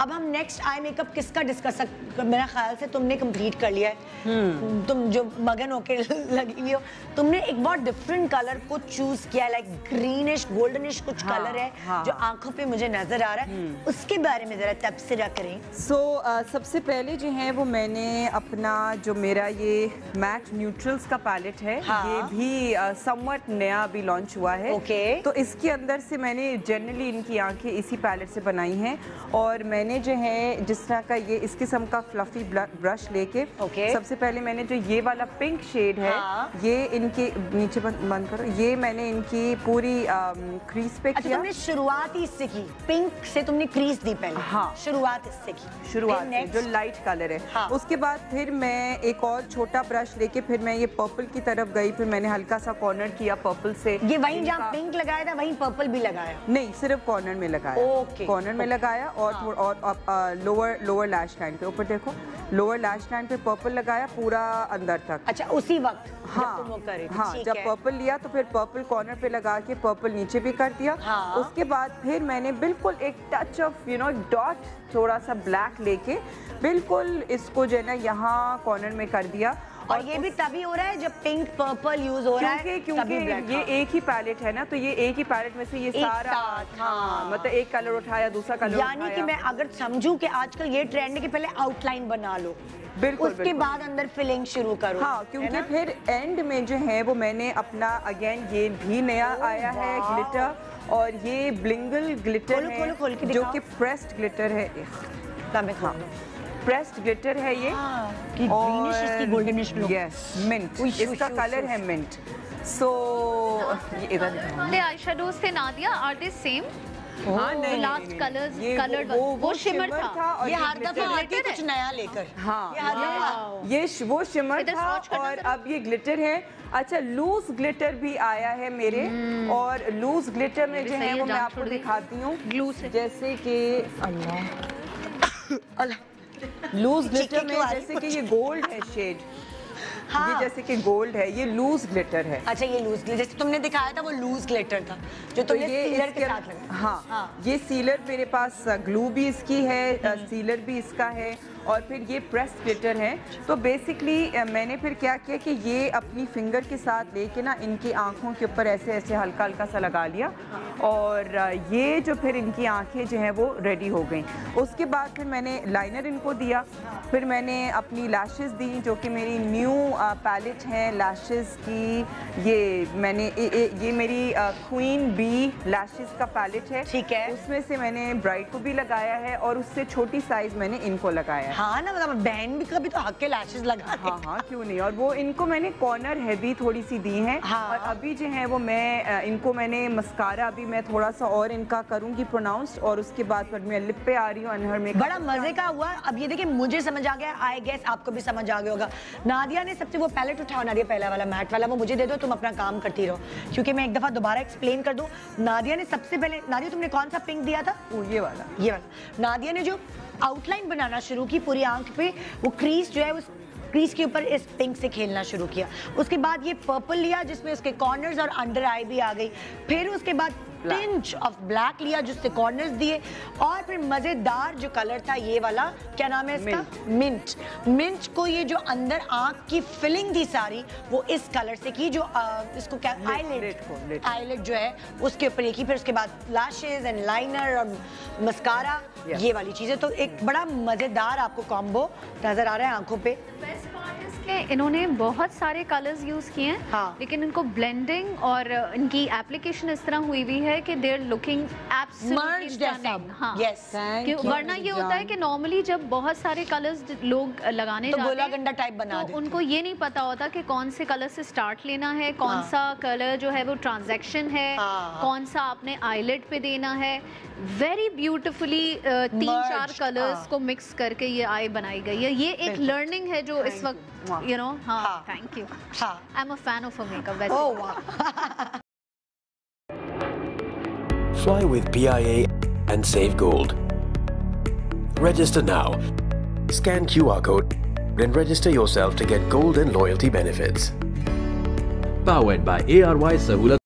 अब हम next eye makeup किसका डिस्कस, मेरा ख्याल से तुमने कंप्लीट कर लिया है। तुम जो मगन होके लगी हो, तुमने एक बहुत डिफरेंट कलर को चूज किया, लाइक ग्रीनिश गोल्डनिश कुछ कलर है जो आंखों पे मुझे नजर आ रहा है, उसके बारे में जरा तबसरा करें। सो सबसे पहले जो है वो मैंने अपना जो मेरा ये मैट न्यूट्रल्स का पैलेट है, ये भी समवट नया भी लॉन्च हुआ है। तो इसके अंदर से मैंने जनरली इनकी आंखें इसी पैलेट से बनाई हैं, और मैंने जो है जिस तरह का ये इस किस्म का फ्लफी ब्रश लेके सबसे पहले मैंने जो ये वाला पिंक शेड है ये इनके नीचे बंद करो, ये मैंने इनकी पूरी क्रीज पे किया। तुमने शुरुआत इससे की, पिंक से तुमने क्रीज दी पहले। शुरुआत इससे की, शुरुआत जो लाइट कलर है। उसके बाद फिर मैं एक और छोटा ब्रश लेके फिर मैं ये पर्पल की तरफ गई, फिर मैंने हल्का सा कॉर्नर किया पर्पल से। ये वहीं जहाँ पिंक लगाया था वहीं पर्पल भी लगाया? नहीं, सिर्फ कॉर्नर में लगाया। कॉर्नर में लगाया और लोअर लैश लाइन पे, ऊपर देखो लोअर लैश लाइन पे पर्पल लगाया पूरा अंदर तक। अच्छा, उसी वक्त? हाँ, जब पर्पल लिया तो फिर पर्पल कॉर्नर पे लगा के पर्पल नीचे भी कर दिया। उसके बाद फिर मैंने बिल्कुल एक touch of you know dot थोड़ा सा ब्लैक लेके बिल्कुल इसको जो है ना यहाँ कॉर्नर में कर दिया। और ये भी तभी हो रहा है जब पिंक पर्पल यूज हो रहा है, क्योंकि ये एक ही पैलेट है ना, तो ये एक ही पैलेट में से ये सारा मतलब एक कलर उठाया दूसरा कलर, यानी कि मैं अगर समझूं कि आजकल ये ट्रेंड है कि पहले आउटलाइन बना लो बिल्कुल, उसके बाद अंदर फिलिंग शुरू करो। क्योंकि फिर एंड में जो है वो मैंने अपना अगेन ये भी नया आया है ग्लिटर, और ये ब्लिंगल ग्लिटर है जो कि प्रेस्ड ग्लिटर है, प्रेस्ड ग्लिटर है ये, और गोल्डनिश मिंट, इसका कलर है मिंट। सो ये आईशैडोज थे नादिया, आर दे सेम? हाँ नहीं, लास्ट कलर्स कलर्ड वो शिमर था, ये हर दफा कुछ नया लेकर। हाँ, ये वो शिमर था और अब ये ग्लिटर है। अच्छा, लूज ग्लिटर भी आया है मेरे, और लूज ग्लिटर में जो है वो मैं आपको दिखाती हूँ, जैसे कि लूज ग्लिटर में जैसे कि ये गोल्ड है शेड, ये जैसे कि गोल्ड है, ये लूज ग्लिटर है। अच्छा, ये लूज ग्लिटर जैसे तुमने दिखाया था वो लूज ग्लिटर था जो तुमने सीलर के साथ लगाया। ये सीलर मेरे पास, ग्लू भी इसकी है, सीलर भी इसका है, और फिर ये प्रेस ग्लिटर है। तो बेसिकली मैंने फिर क्या किया कि ये अपनी फिंगर के साथ लेके ना इनकी आंखों के ऊपर ऐसे ऐसे हल्का हल्का सा लगा लिया, और ये जो फिर इनकी आंखें जो हैं वो रेडी हो गई। उसके बाद फिर मैंने लाइनर इनको दिया, फिर मैंने अपनी लैशेस दी जो कि मेरी न्यू पैलेट है लैशेस की, ये मैंने ये मेरी क्वीन बी लैशेस का पैलेट है। ठीक है, उसमें से मैंने ब्राइड को भी लगाया है और उससे छोटी साइज मैंने इनको लगाया है। हाँ ना, मतलब बहन भी कभी तो हक के लैशेस लगा। हाँ, क्यों नहीं। और वो इनको मैंने कॉर्नर हैवी थोड़ी सी दी है। और अभी जो है वो मैं इनको मैंने मस्कारा अभी मैं थोड़ा सा और इनका करूंगी प्रोनाउंस, और उसके बाद फिर मैं लिप पे आ रही हूँ अनहर में। बड़ा मजे का हुआ। अब ये देखिए मुझे समझ आ गया, आई गेस आपको भी समझ आ गया होगा। नादिया ने सबसे वो पैलेट उठाओ, नादिया पहला वाला मैट वाला वो मुझे दे दो, तुम अपना काम करती रहो, क्योंकि मैं एक दफा दोबारा एक्सप्लेन कर दूं। नादिया ने सबसे पहले, नादिया तुमने कौन सा पिंक दिया था? ये वाला, ये वाला। नादिया ने जो आउटलाइन बनाना शुरू की पूरी आंख पे, वो क्रीज जो है उस क्रीज के ऊपर इस पिंक से खेलना शुरू किया। उसके बाद ये पर्पल लिया जिसमें उसके कॉर्नर्स और अंडर आई भी आ गई, फिर उसके बाद पिंच ऑफ ब्लैक लिया जिससे कॉर्नर्स दिए, और फिर मजेदार जो कलर था ये वाला, क्या नाम है इसका, मिंट। मिंट को ये जो अंदर आंख की फिलिंग थी सारी वो इस कलर से की, जो इसको क्या आईलेट, आईलेट जो है उसके ऊपर लिखी, फिर उसके बाद लैशेज एंड लाइनर और मस्कारा, ये वाली चीजें। तो एक बड़ा मजेदार आपको कॉम्बो नजर आ रहा है आंखों पे। इन्होंने बहुत सारे कलर्स यूज किए हैं, लेकिन इनको ब्लेंडिंग और इनकी एप्लीकेशन इस तरह हुई हुई है कि they are looking absolutely stunning. वरना ये होता है कि नॉर्मली जब बहुत सारे कलर्स लोग लगाने तो गोला गंडा टाइप बना तो उनको ये नहीं पता होता कि कौन से कलर से स्टार्ट लेना है, कौन सा कलर जो है वो ट्रांजैक्शन है, कौन सा आपने आईलेट पे देना है। वेरी ब्यूटिफुली 3-4 कलर्स को मिक्स करके ये आई बनाई गई है। ये एक लर्निंग है जो इस वक्त यू नो। हाँ, thank you. I am a fan of her makeup. Oh वाह। Fly with PIA and save gold. Register now. Scan QR code and register yourself to get gold and loyalty benefits. Powered by ARY Sahoolat.